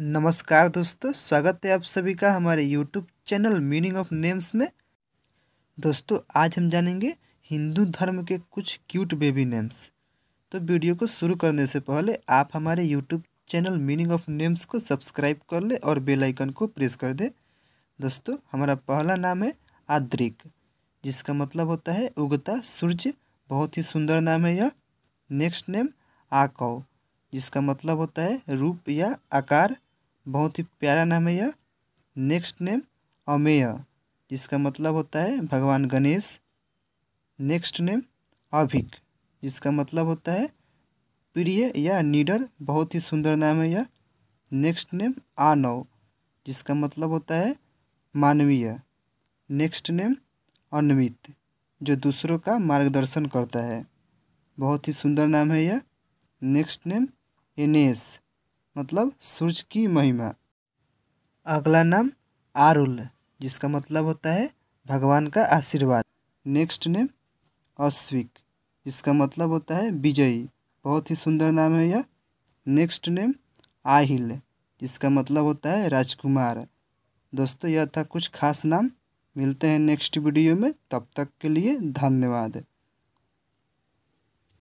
नमस्कार दोस्तों, स्वागत है आप सभी का हमारे YouTube channel meaning of names में। दोस्तों आज हम जानेंगे हिंदू धर्म के कुछ क्यूट बेबी नेम्स। तो वीडियो को शुरू करने से पहले आप हमारे YouTube channel meaning of names को सब्सक्राइब कर ले और बेल आइकन को प्रेस कर दे। दोस्तों हमारा पहला नाम है आद्रिक, जिसका मतलब होता है उगता सूर्य। बहुत ही सुंदर नाम है यह। नेक्स्ट नेम आकव, जिसका मतलब होता है रूप या आकार। बहुत ही प्यारा नाम है यह। नेक्स्ट नेम अमेय, जिसका मतलब होता है भगवान गणेश। नेक्स्ट नेम अभिक, जिसका मतलब होता है प्रिय या निडर। बहुत ही सुंदर नाम है यह। नेक्स्ट नेम आनव, जिसका मतलब होता है मानवीय। नेक्स्ट नेम अन्वित, जो दूसरों का मार्गदर्शन करता है। बहुत ही सुंदर नाम है यह। नेक्स्ट नेम एनेस, मतलब सूर्य की महिमा। अगला नाम आरुल, जिसका मतलब होता है भगवान का आशीर्वाद। नेक्स्ट नेम अश्विक, जिसका मतलब होता है विजयी। बहुत ही सुंदर नाम है यह। नेक्स्ट नेम आहिल, जिसका मतलब होता है राजकुमार। दोस्तों यह था कुछ खास नाम। मिलते हैं नेक्स्ट वीडियो में, तब तक के लिए धन्यवाद।